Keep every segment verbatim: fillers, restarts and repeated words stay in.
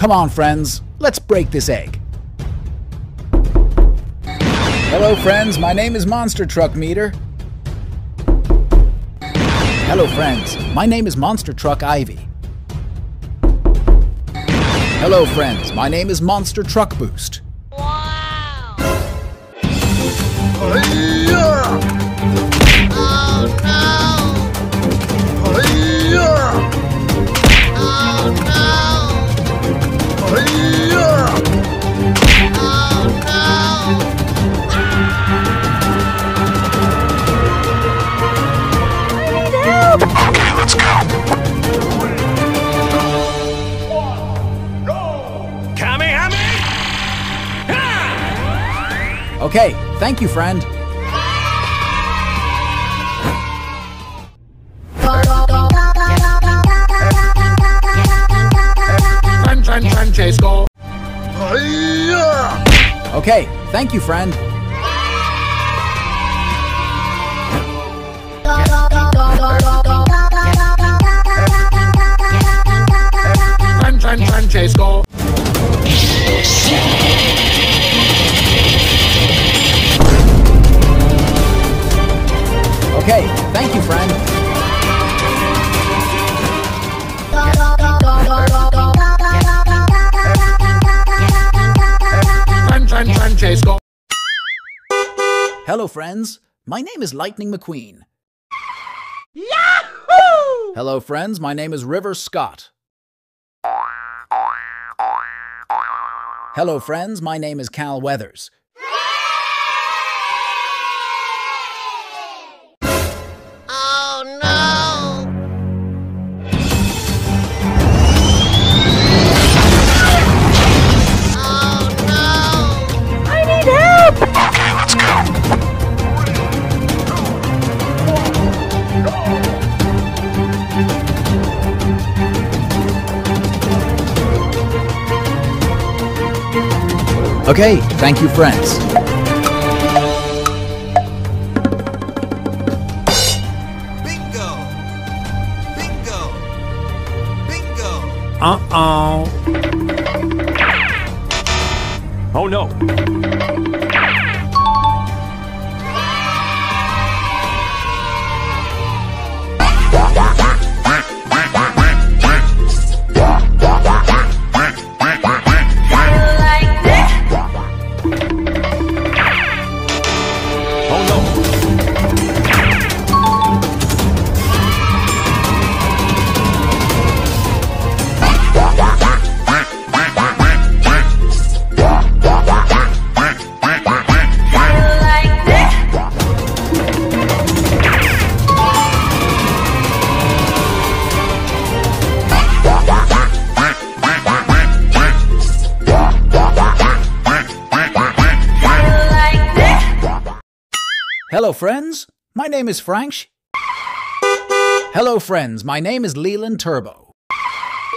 Come on, friends, let's break this egg. Hello, friends, my name is Monster Truck Meter. Hello, friends, my name is Monster Truck Ivy. Hello, friends, my name is Monster Truck Boost. Wow! Oh, no! Okay, thank you, friend. Francesco. Okay, thank you, friend. Francesco. Okay, thank you, friend. Francesco. Hello, friends. My name is Lightning McQueen. Yahoo! Hello, friends. My name is River Scott. Hello, friends. My name is Cal Weathers. Okay, thank you, friends. Bingo! Bingo! Bingo! Uh-oh. Oh, no. Hello, friends. My name is Frank. Hello, friends. My name is Leland Turbo.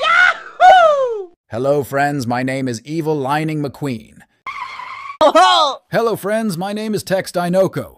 Yahoo! Hello, friends. My name is Evil Lightning McQueen. Oh-ho! Hello, friends. My name is Tex Dinoco.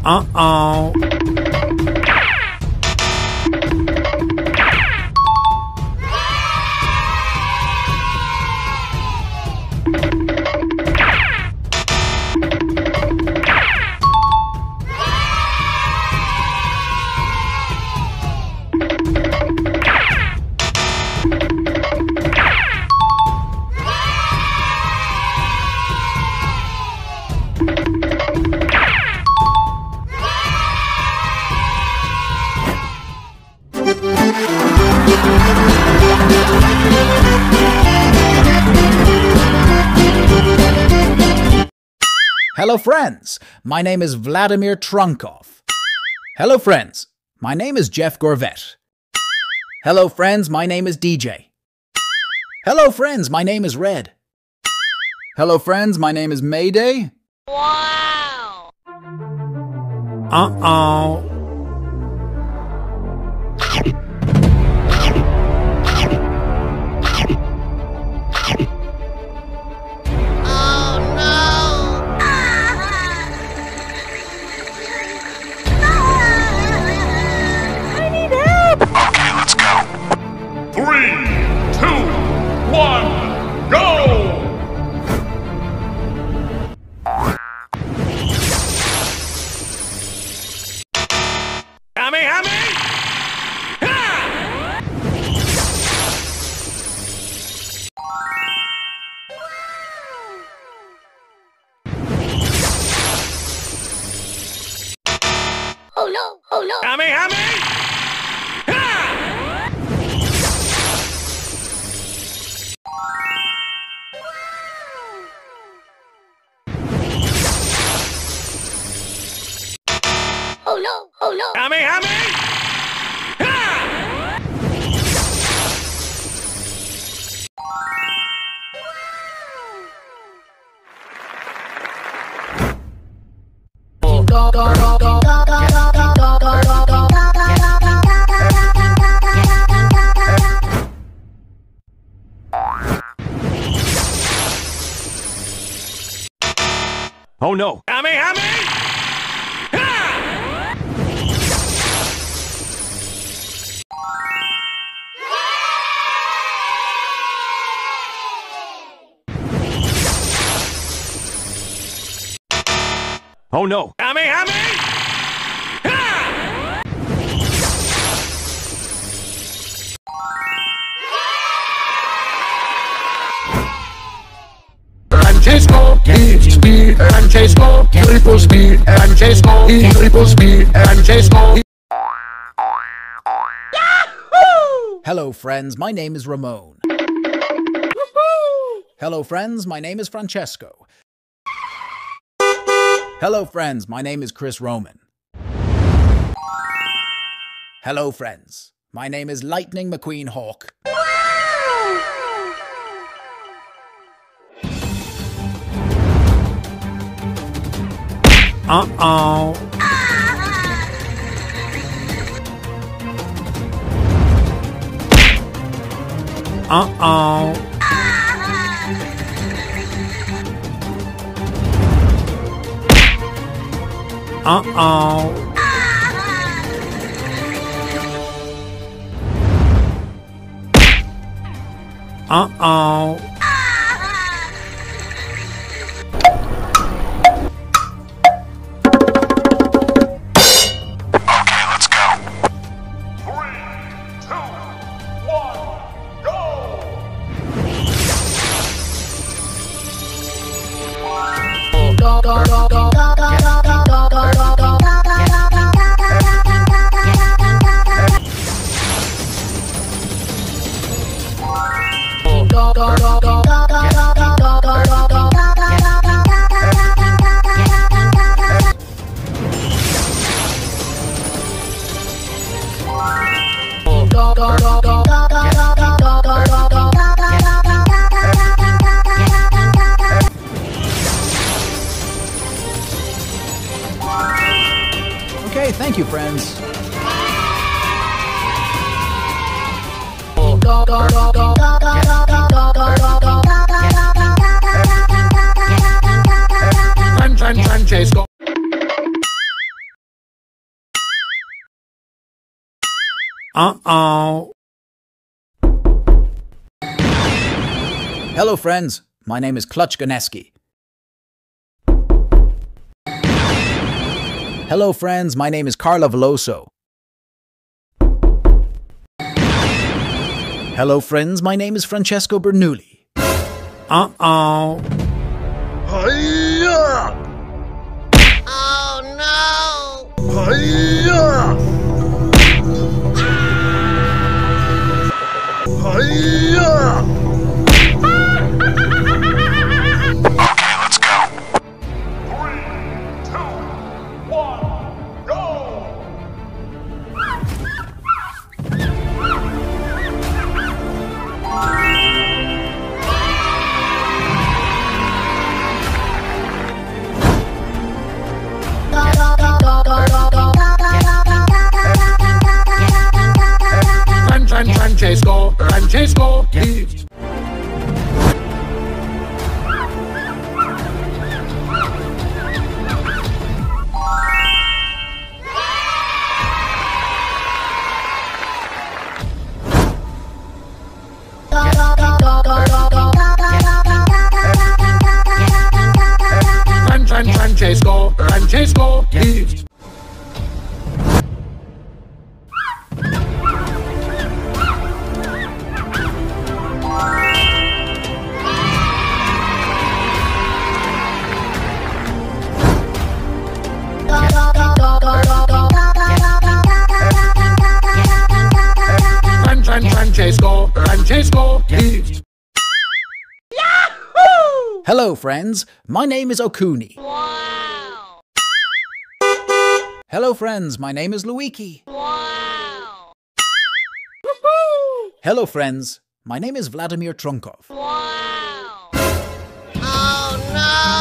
Uh-oh. Hello friends, my name is Vladimir Trunkov. Hello friends, my name is Jeff Gorvette. Hello friends, my name is D J. Hello friends, my name is Red. Hello friends, my name is Mayday. Wow! Uh-oh. Oh no! I mean, I mean. Oh no! I mean, I mean. Francesco, heat speed, Francesco, triple speed, Francesco, heat triple speed, Francesco. Yahoo! Hello friends, my name is Ramon. Woohoo! Hello friends, my name is Francesco. Hello friends, my name is Chris Roman. Hello friends, my name is Lightning McQueen Hawk. Uh-oh. Uh-oh. Uh-oh. Uh-oh. Thank you, friends. Francesco. Uh-oh. Hello, friends. My name is Clutch Ganeski. Hello friends, my name is Carla Veloso. Hello friends, my name is Francesco Bernoulli. Uh-oh. Hi-ya! Oh no! Hi-ya! Hello friends, my name is Okuni. Wow. Hello friends, my name is Luiki. Wow. Hello friends, my name is Vladimir Trunkov. Wow. Oh no.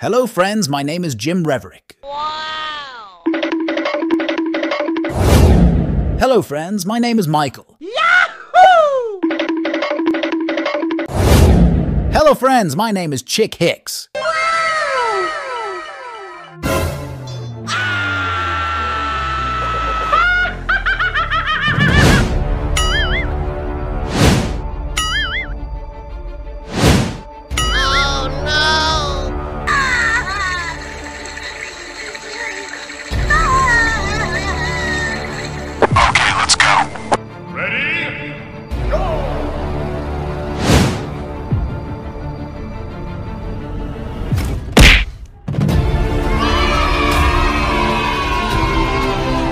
Hello friends, my name is Jim Reverick. Wow. Hello friends, my name is Michael. Yahoo! Hello friends, my name is Chick Hicks. Wow.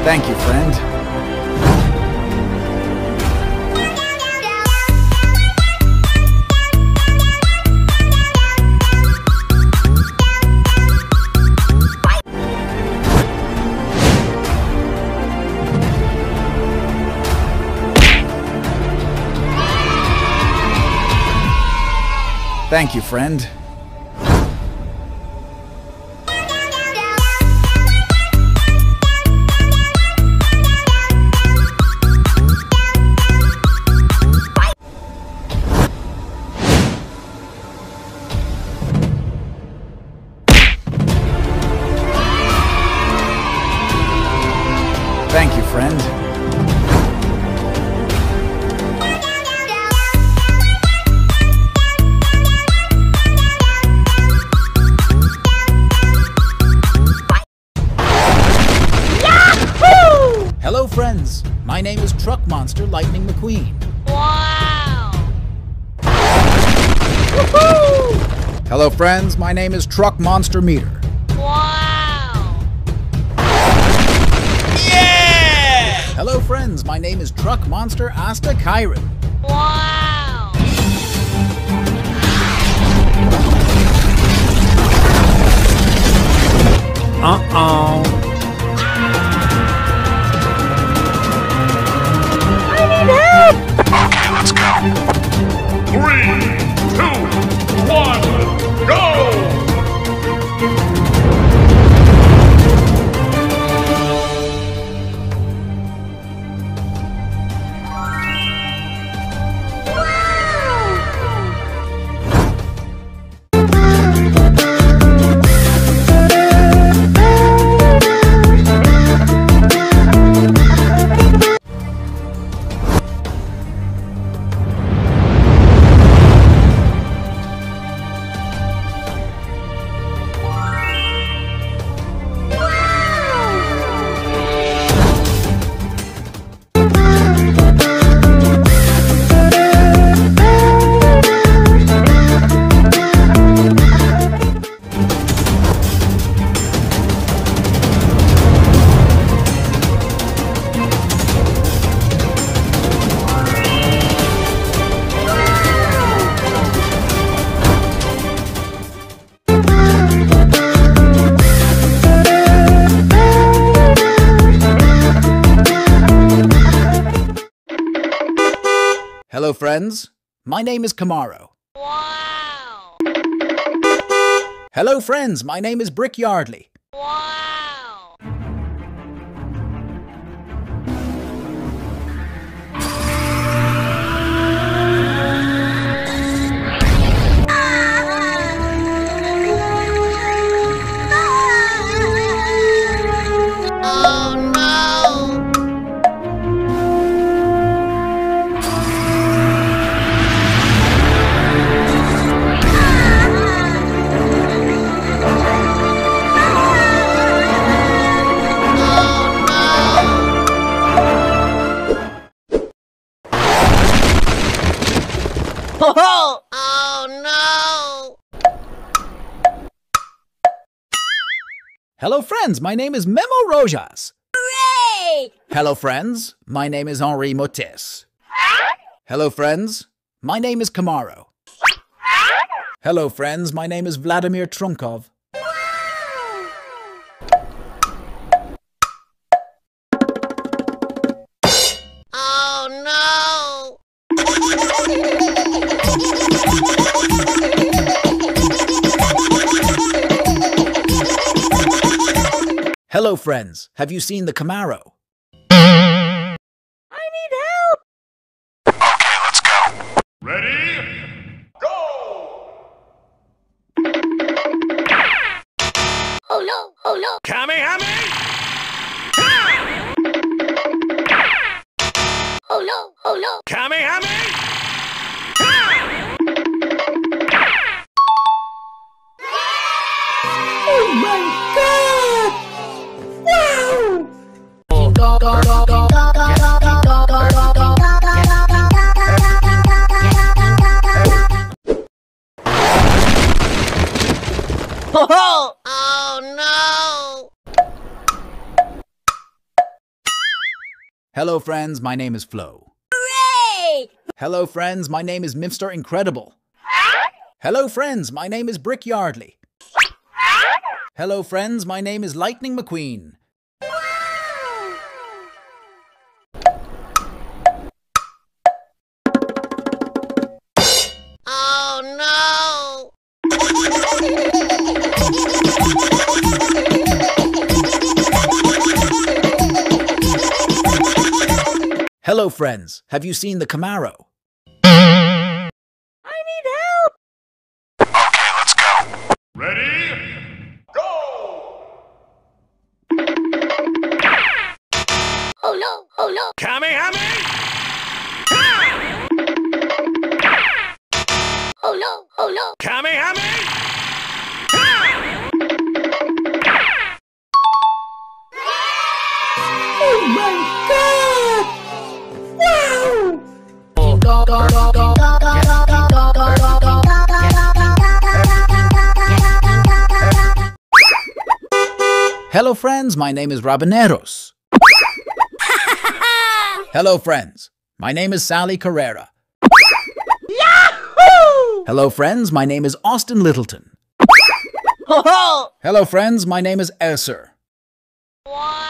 Thank you, friend. Thank you, friend. Thank you, friend. Yahoo! Hello, friends. My name is Truck Monster Lightning McQueen. Wow! Woohoo! Hello, friends. My name is Truck Monster Meter. Wow! Hello friends, my name is Truck Monster Asta Kyron. Wow! Uh-oh. I need help! Okay, let's go. Three, two, one, go! Hello friends, my name is Camaro. Wow! Hello friends, my name is Brick Yardley. Wow! Oh no! Hello friends, my name is Memo Rojas. Hooray! Hello friends, my name is Henri Motis. Hello friends, my name is Camaro. Hello friends, my name is Vladimir Trunkov. Hello friends, have you seen the Camaro? I need help! Okay, let's go! Ready? Go! Oh no, oh no! Kamehame! Oh no, oh no! Kamehame! Oh no! Hello friends, my name is Flo. Hooray! Hello friends, my name is Mister Incredible. Hello friends, my name is Brick Yardley. Hello friends, my name is Lightning McQueen. Hello friends, have you seen the Camaro? I need help! Okay, let's go! Ready? Go! Oh no, oh no! Kamehame! Oh no, oh no! Kamehame! Hello friends, my name is Robineros. Hello friends, my name is Sally Carrera. Yahoo! Hello friends, my name is Austin Littleton. Hello friends, my name is Elser. Wow!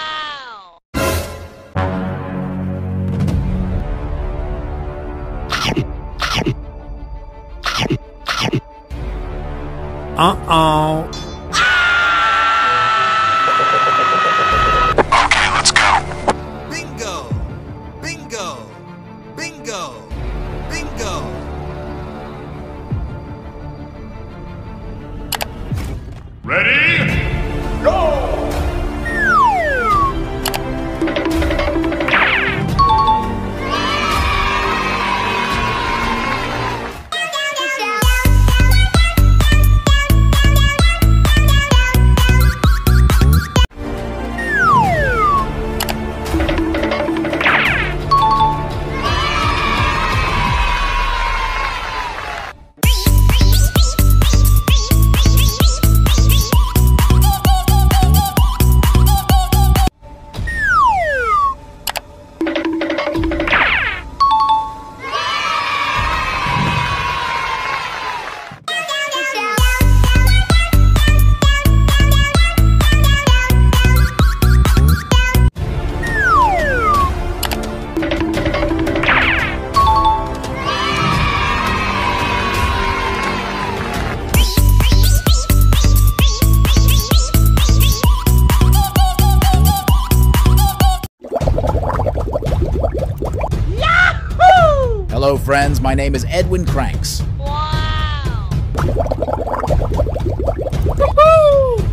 Uh-oh. Ready? Go! My name is Edwin Cranks. Wow. Woo-hoo!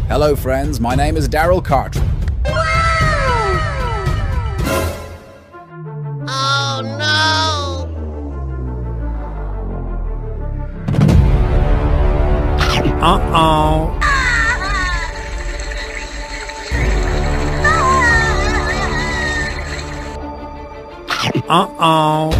Hello, friends. My name is Darrell Cartrip. Wow. Oh, no. Uh-oh. Uh-oh.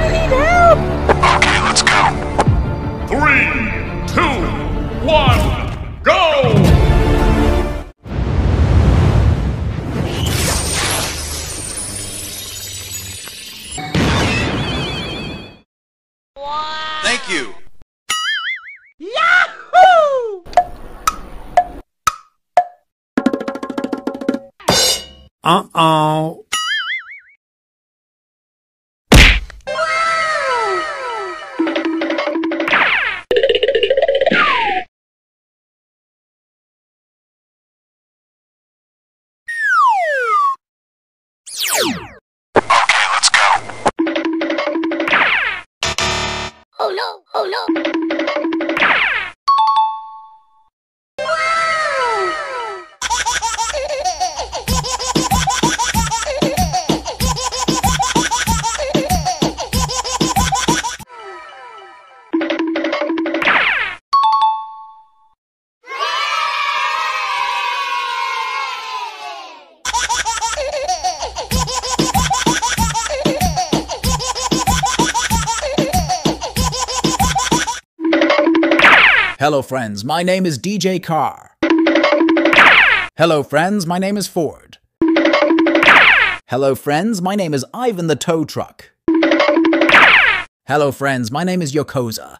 I need help! Okay, let's go. Three, two, one, go! Wow. Thank you. Uh-oh. Hello, friends. My name is D J Carr. Hello, friends. My name is Ford. Hello, friends. My name is Ivan the Tow Truck. Hello, friends. My name is Yokoza.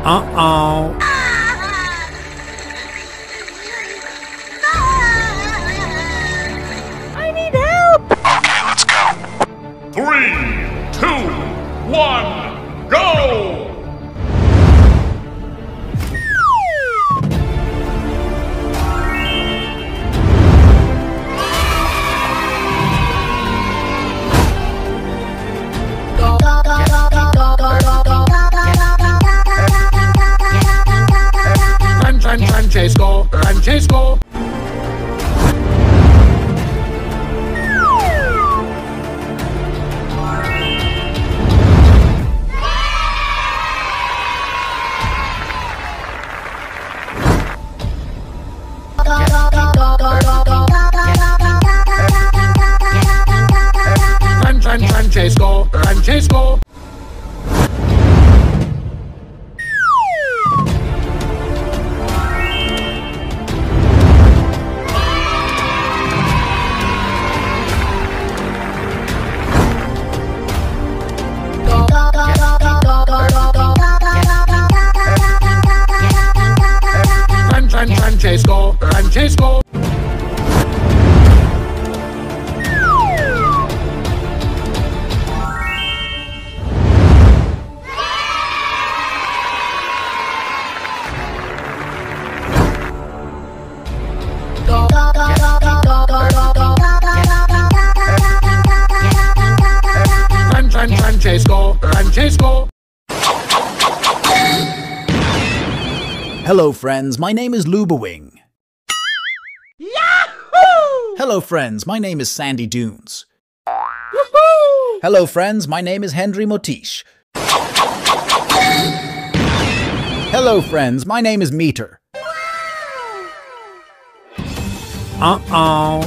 Uh-oh. Three, two, one, go! Fran, Fran, Francesco, Francesco. Francesco, Francesco. Fran, Fran, Francesco, Francesco. Francesco, Francesco. Hello, friends. My name is LubaWing. Yahoo! Hello, friends. My name is Sandy Dunes. Woohoo! Hello, friends. My name is Henri Motis. Hello, friends. My name is Meter. Uh-oh.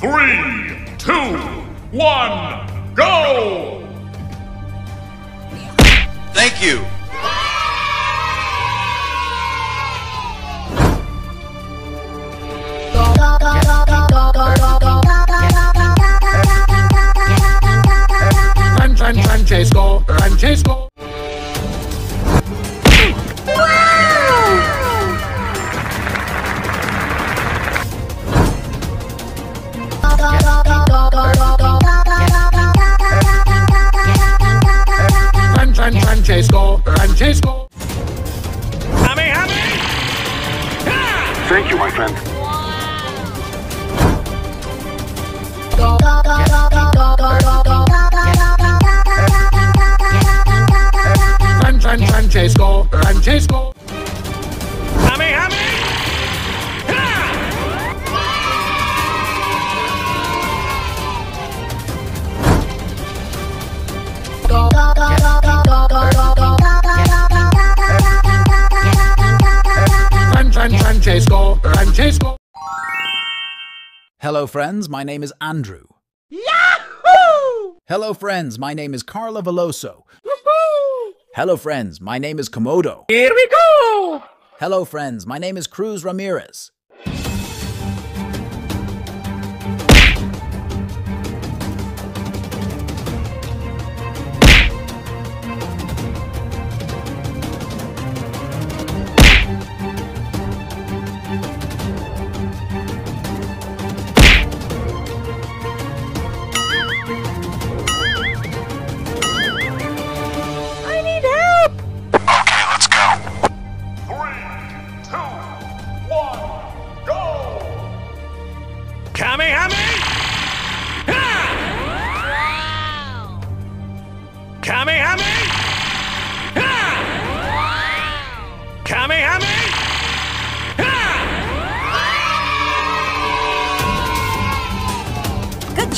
Three, two, one, go! Thank you. Francesco, Francesco. Francesco, Francesco. Hame, hame. Ah! Thank you, my friend. Fran, Fran, Francesco, Francesco. Hame, hame. Francesco, Francesco. Hello friends, my name is Andrew. Yahoo! Hello friends, my name is Carla Veloso. Woohoo! Hello friends, my name is Komodo. Here we go! Hello friends, my name is Cruz Ramirez.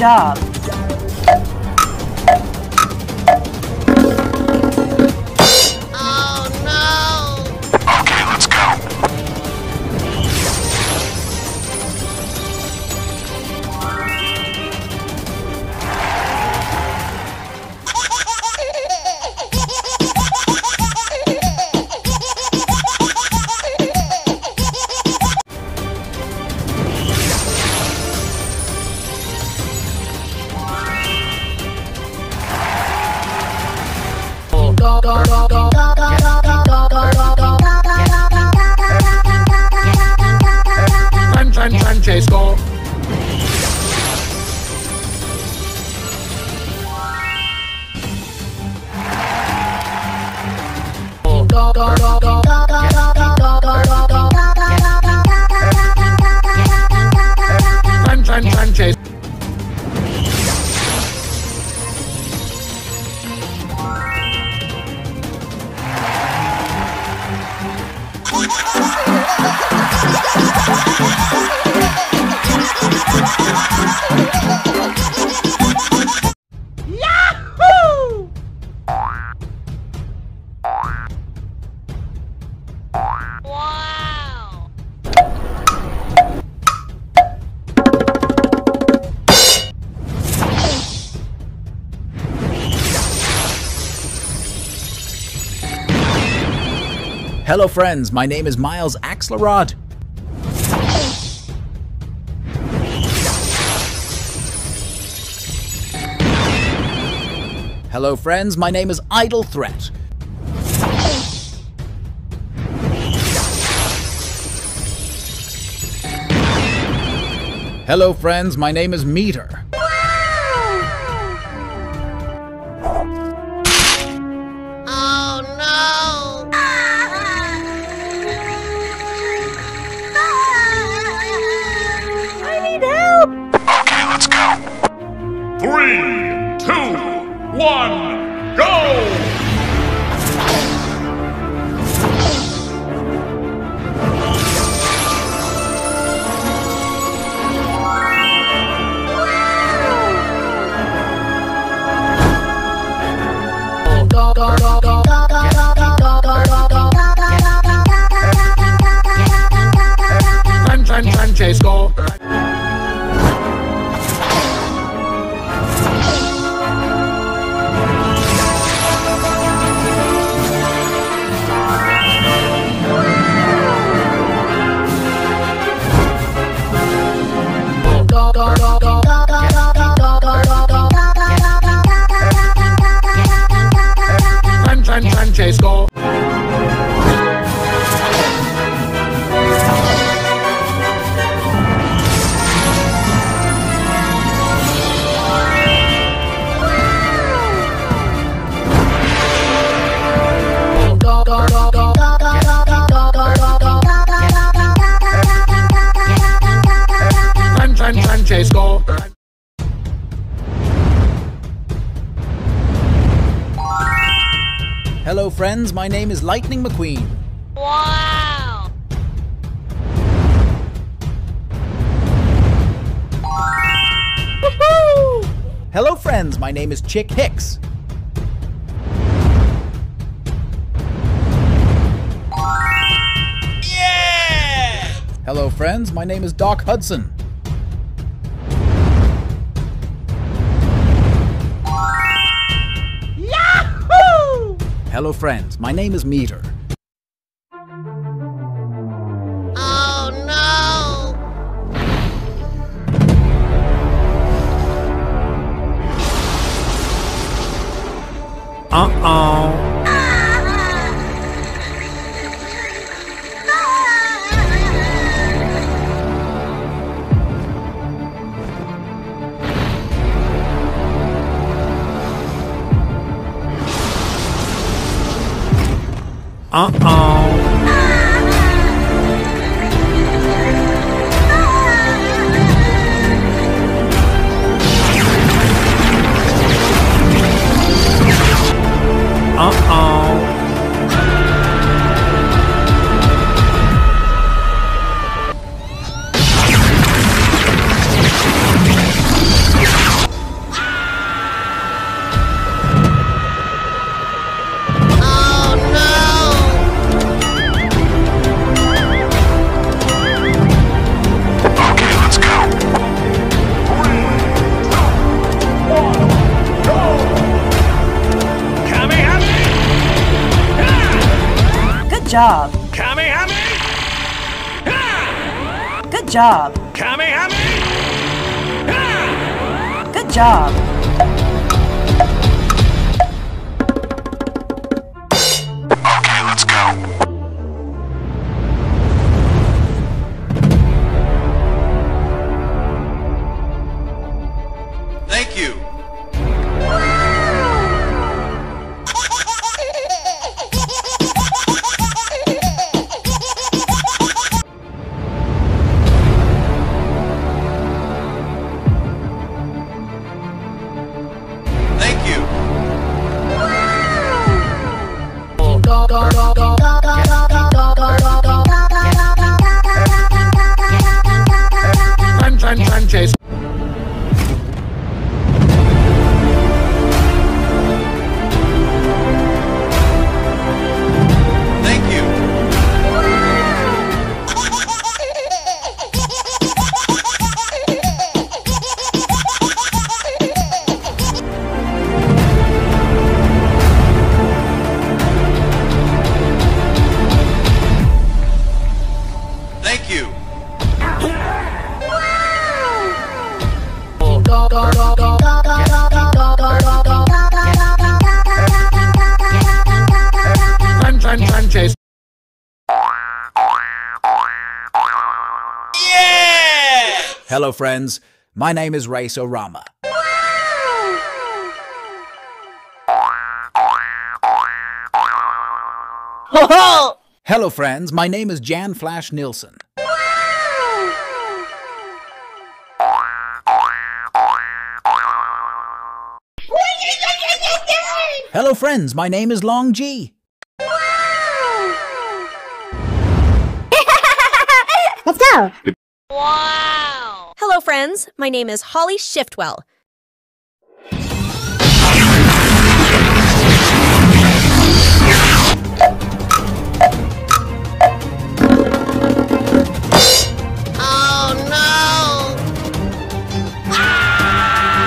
Job. Oh no! Okay, let's go. Francesco. Fran, Fran, Francesco. Yahoo! Wow! Hello friends, my name is Miles Axelrod. Hello friends, my name is Idle Threat. Hello friends, my name is Meter. Francesco. Francesco. Hello friends, my name is Lightning McQueen. Wow! Woohoo! Hello friends, my name is Chick Hicks. Yeah! Hello friends, my name is Doc Hudson. Hello friends, my name is Meter. Oh no! Uh-oh. Uh-oh. Uh-oh. Job. Good job. Good job. Okay, let's go. Thank you. Hello friends, my name is Race-O-Rama. Hello friends, my name is Jan Flash Nilsson. Hello friends, my name is Long G. Let's go! Wow! Hello friends, my name is Holly Shiftwell. Oh no! Ah!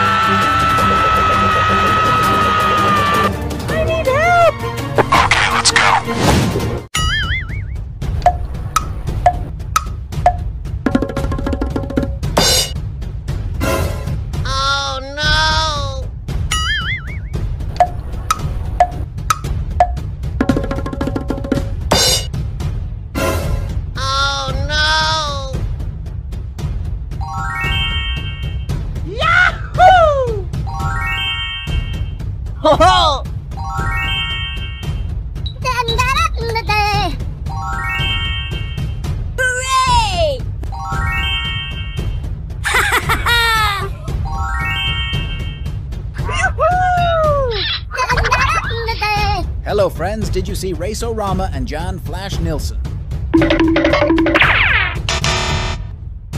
I need help! Okay, let's go! Hooray! Hello friends, did you see Race-O-Rama and John Flash Nilsson?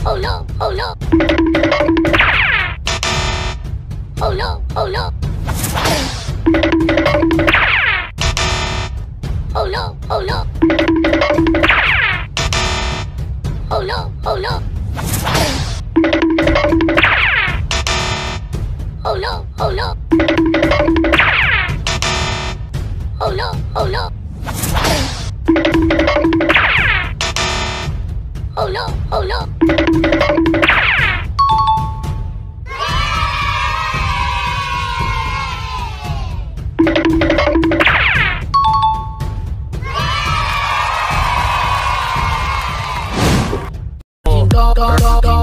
Oh no, oh no! Oh no, oh no! Oh no, oh no! Oh no, oh no! Oh no, oh no! Oh no, oh no! Oh no, oh no! Go, go, go, go, go, go, go.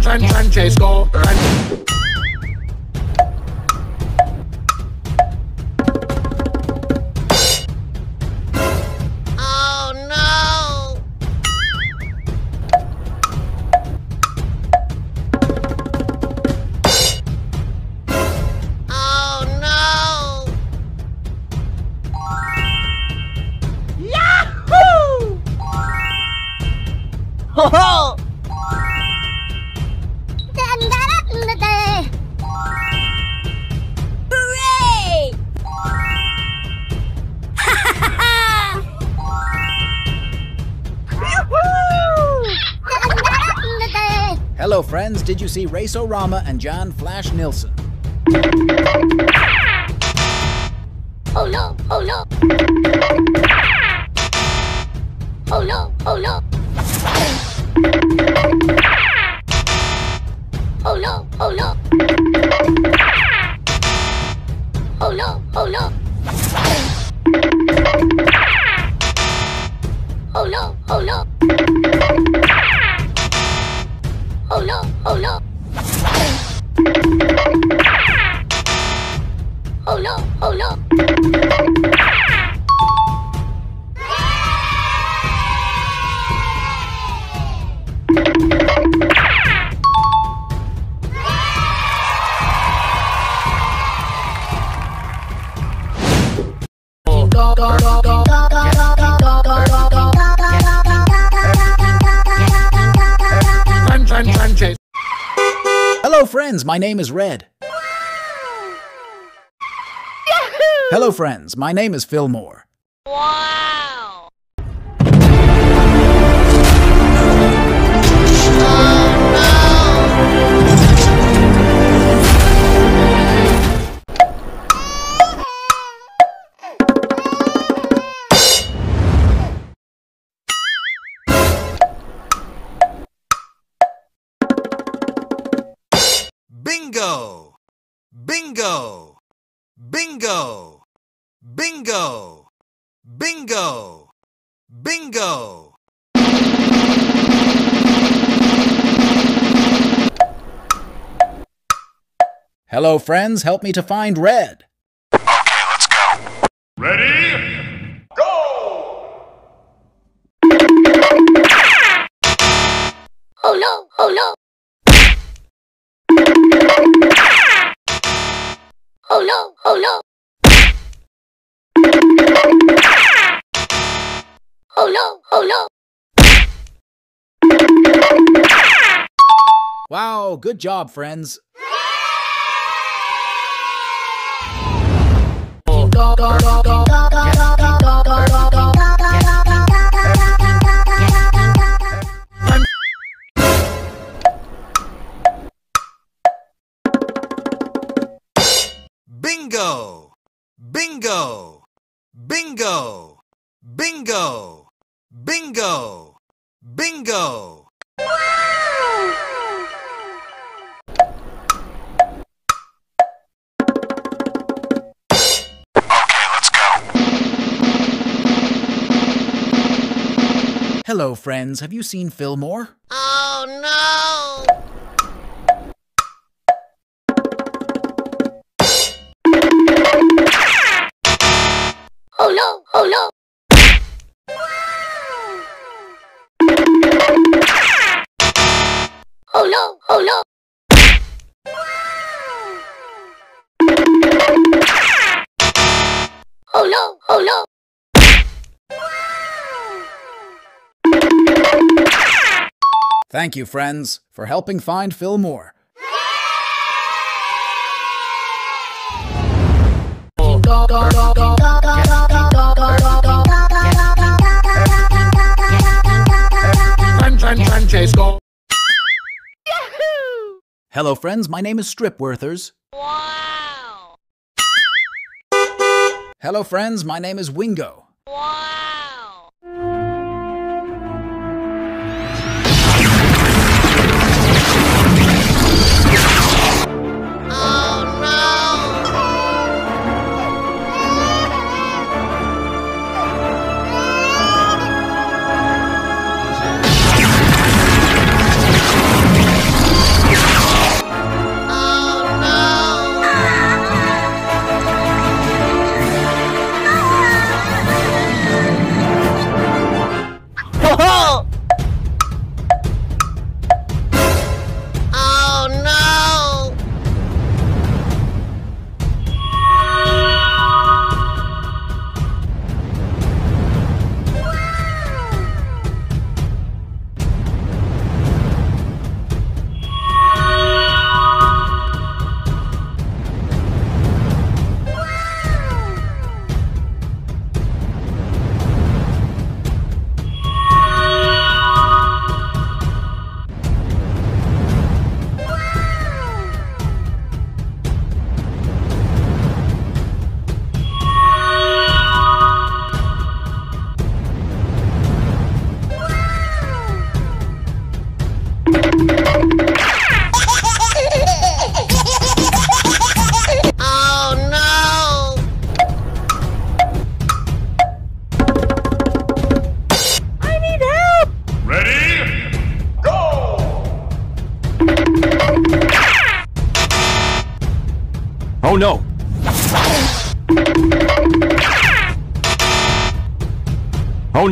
Francesco Bernoulli. Oh no! Oh no! Yahoo! Ho ho! Hello friends, did you see Race-O-Rama and John Flash Nilsson? Oh no, oh no! Oh no, oh no! Oh no, oh no! Oh no, oh no! Oh no, oh no! Oh no, oh no. Oh no, oh no. Go, go, go, go, go, go. Hello friends, my name is Red. Wow. Yahoo! Hello friends, my name is Fillmore. Wow. Bingo! Bingo! Bingo! Bingo! Bingo! Bingo! Hello friends, help me to find Red. Okay, let's go. Ready? Go! Oh no, oh no! Oh no, oh no. Oh no, oh no. Wow, good job, friends. Bingo! Bingo! Bingo! Bingo! Bingo! Bingo! Wow. Okay, let's go. Hello, friends. Have you seen Fillmore? Oh, no! Oh no, oh no! Wow. Oh no, oh no! Wow. Thank you, friends, for helping find Fillmore. Francesco. Yahoo! Hello, friends. My name is Stripworthers. Wow. Hello, friends. My name is Wingo. Wow. Oh no! Oh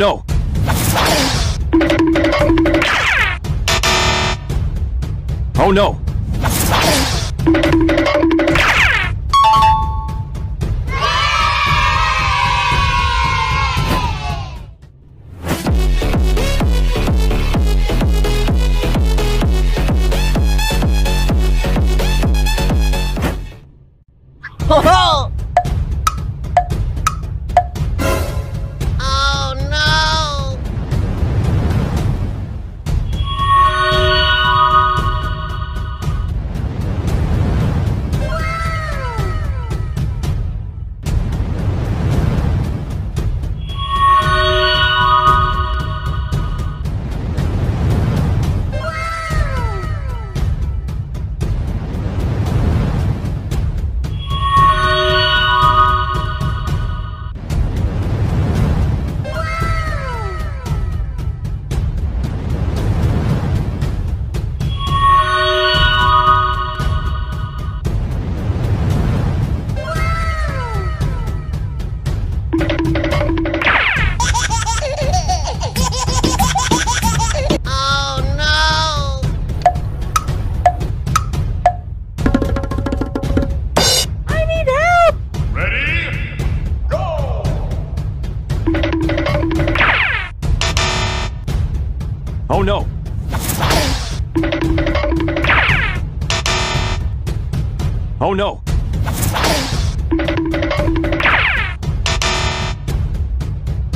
no!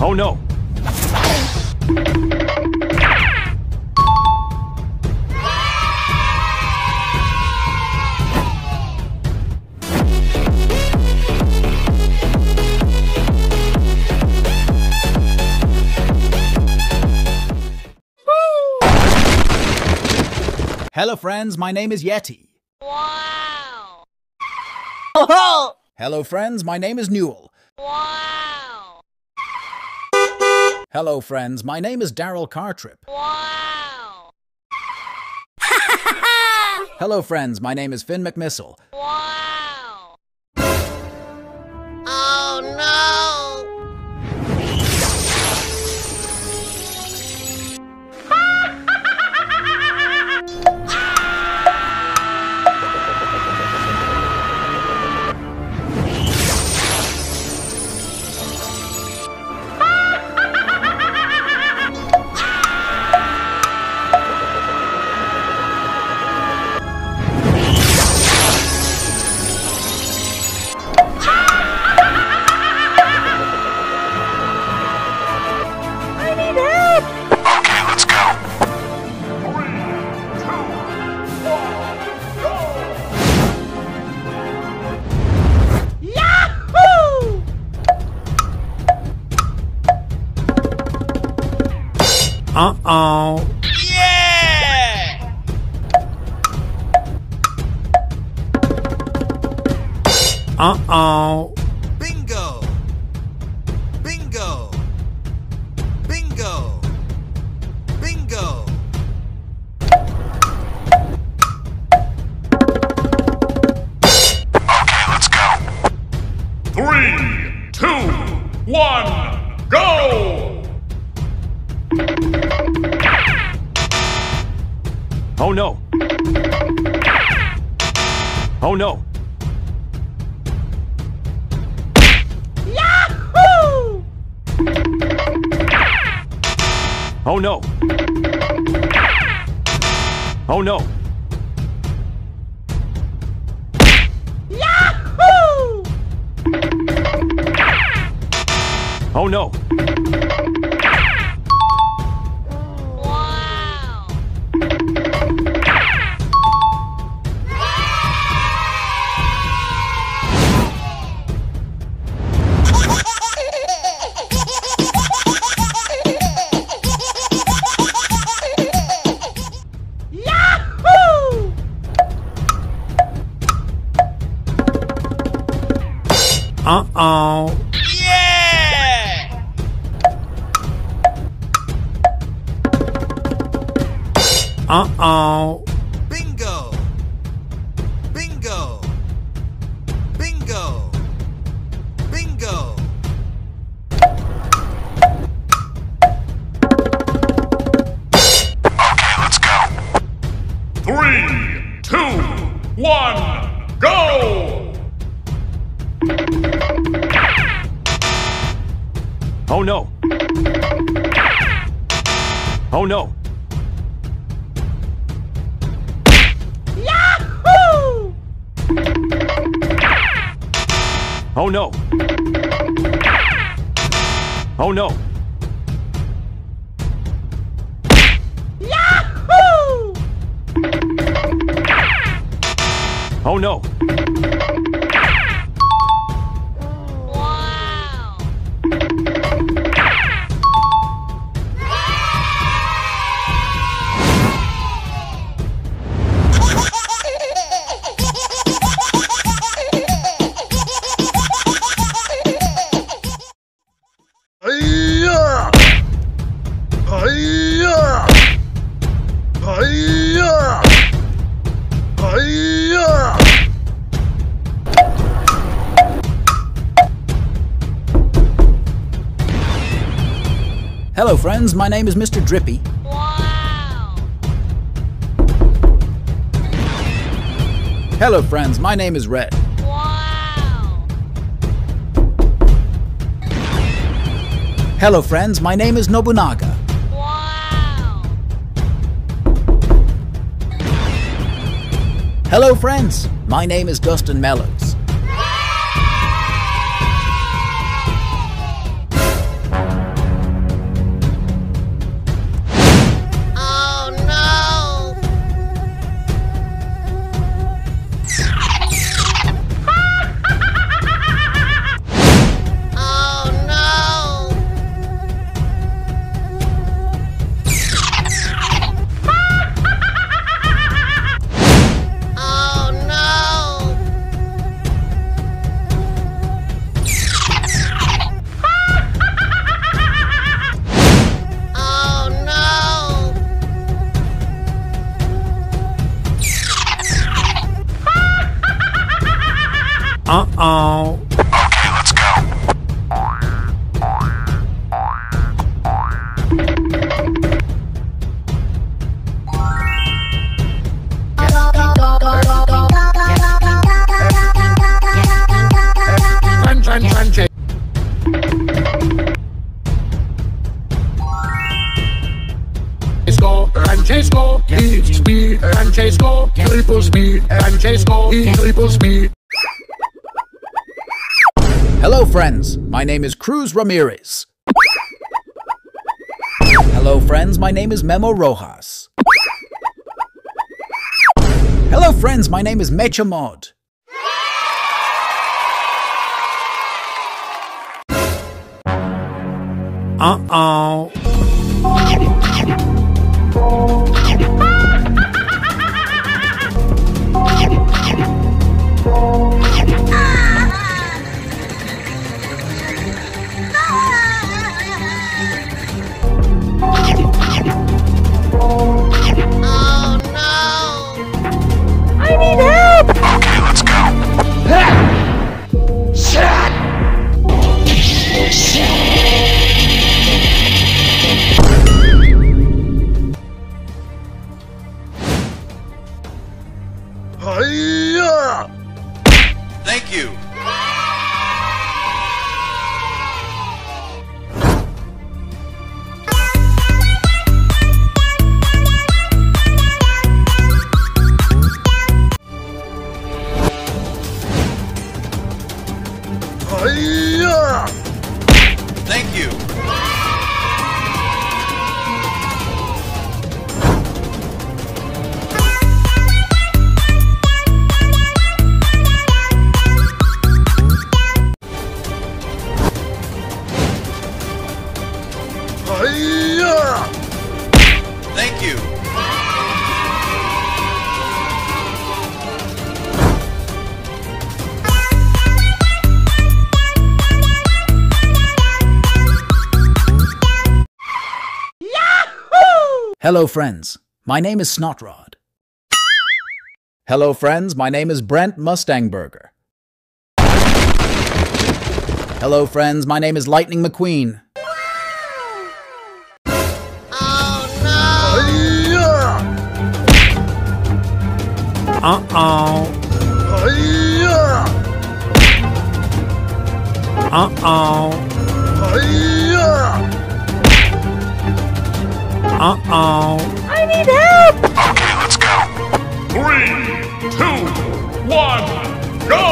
Oh no! Oh no! Hello, friends. My name is Yeti. Hello, friends. My name is Newell. Wow. Hello, friends. My name is Darrell Cartrip. Wow. Hello, friends. My name is Finn McMissile. Wow. Oh, no. Uh-oh. Yeah! Uh-oh. Bingo. Bingo. Bingo. Bingo. Okay, let's go. Three, two, one, go! Oh no! Oh no! Yahoo! Oh no! Oh no! Yahoo! Oh no! Uh-oh. Yeah! Uh-oh. Bingo. Bingo. Bingo. Bingo. Okay, let's go. Three, two, one, go! Oh no! Oh no! Yahoo! Oh no! Oh no! Yahoo! Oh no! Hello friends, my name is Mister Drippy. Wow. Hello friends, my name is Red. Wow. Hello friends, my name is Nobunaga. Wow. Hello friends, my name is Dustin Mellows. Uh-oh. Okay, let's go. Run, run, run, Jay. Francesco, he speed. Francesco, he triples me. Francesco, he triples me. Hello friends, my name is Cruz Ramirez. Hello friends, my name is Memo Rojas. Hello friends, my name is Mecha Mod. Uh-oh. Hello friends, my name is Snotrod. Hello friends, my name is Brent Mustangburger. Hello friends, my name is Lightning McQueen. Oh no! Uh-oh. Uh-oh. Uh-oh. Uh-oh. I need help! Okay, let's go. Three, two, one, go!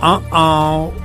Uh-oh. Okay, let's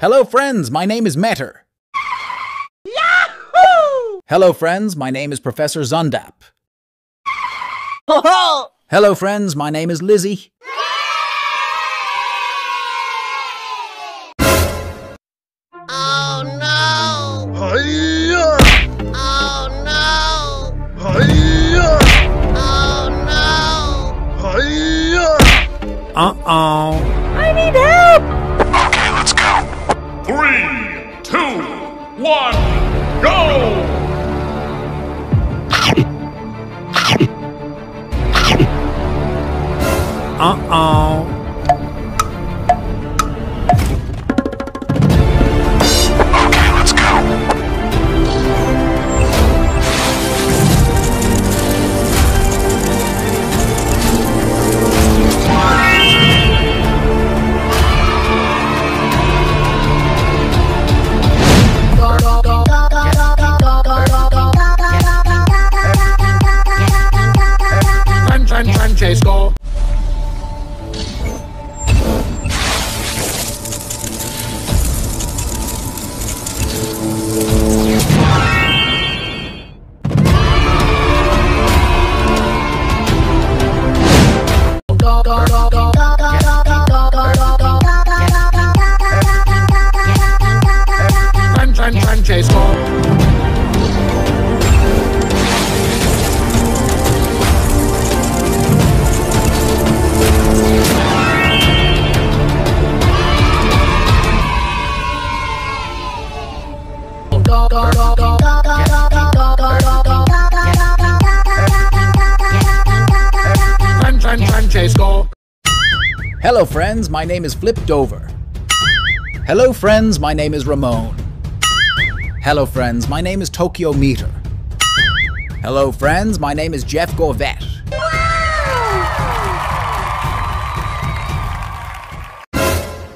Hello friends, my name is Mater. Yahoo! Hello friends, my name is Professor Zundap. Hello friends, my name is Lizzie. Oh no! Hi-ya! Oh no! Hi-ya! Oh no! Hi-ya! Uh-oh. I need help! Three, two, one, go! Uh-oh. Okay, let's go. Francesco. Hello friends, my name is Flip Dover. Hello friends, my name is Ramon. Hello friends, my name is Tokyo Meter. Hello friends, my name is Jeff Gorvette.